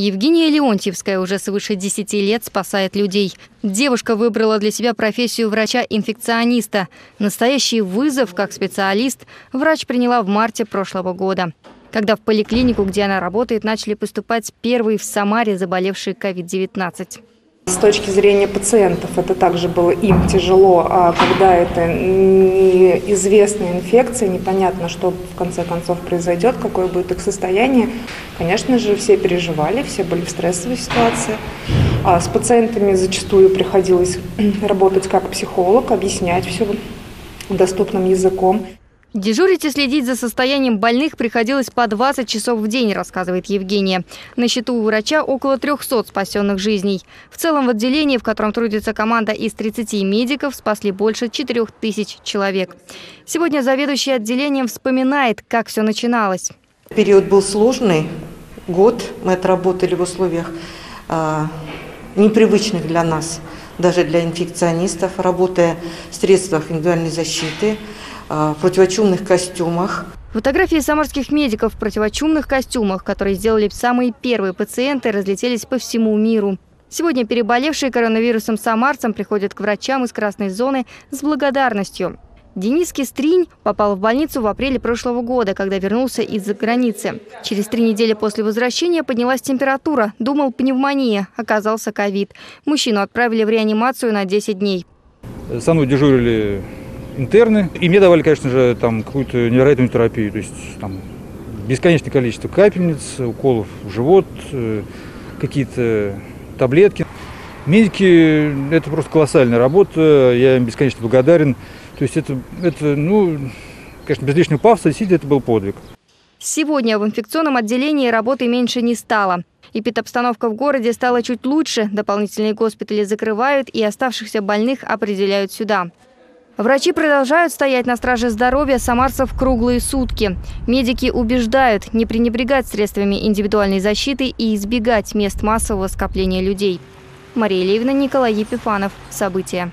Евгения Леонтьевская уже свыше 10 лет спасает людей. Девушка выбрала для себя профессию врача-инфекциониста. Настоящий вызов как специалист врач приняла в марте прошлого года, когда в поликлинику, где она работает, начали поступать первые в Самаре заболевшие COVID-19. С точки зрения пациентов это также было им тяжело, когда это неизвестная инфекция, непонятно, что в конце концов произойдет, какое будет их состояние. Конечно же, все переживали, все были в стрессовой ситуации. С пациентами зачастую приходилось работать как психолог, объяснять все доступным языком. Дежурить и следить за состоянием больных приходилось по 20 часов в день, рассказывает Евгения. На счету у врача около 300 спасенных жизней. В целом в отделении, в котором трудится команда из 30 медиков, спасли больше 4000 человек. Сегодня заведующий отделением вспоминает, как все начиналось. Период был сложный, год мы отработали в условиях непривычных для нас, даже для инфекционистов, работая в средствах индивидуальной защиты, в противочумных костюмах. Фотографии самарских медиков в противочумных костюмах, которые сделали самые первые пациенты, разлетелись по всему миру. Сегодня переболевшие коронавирусом самарцам приходят к врачам из красной зоны с благодарностью. Денис Кистринь попал в больницу в апреле прошлого года, когда вернулся из-за границы. Через 3 недели после возвращения поднялась температура. Думал, пневмония. Оказался ковид. Мужчину отправили в реанимацию на 10 дней. Со мной дежурили интерны. И мне давали, конечно же, какую-то невероятную терапию. То есть бесконечное количество капельниц, уколов в живот, какие-то таблетки. Медики – это просто колоссальная работа. Я им бесконечно благодарен. То есть конечно, без лишнего пафоса, действительно, это был подвиг. Сегодня в инфекционном отделении работы меньше не стало. Эпидобстановка в городе стала чуть лучше. Дополнительные госпитали закрывают и оставшихся больных определяют сюда. Врачи продолжают стоять на страже здоровья самарцев круглые сутки. Медики убеждают не пренебрегать средствами индивидуальной защиты и избегать мест массового скопления людей. Мария Левина, Николай Епифанов. События.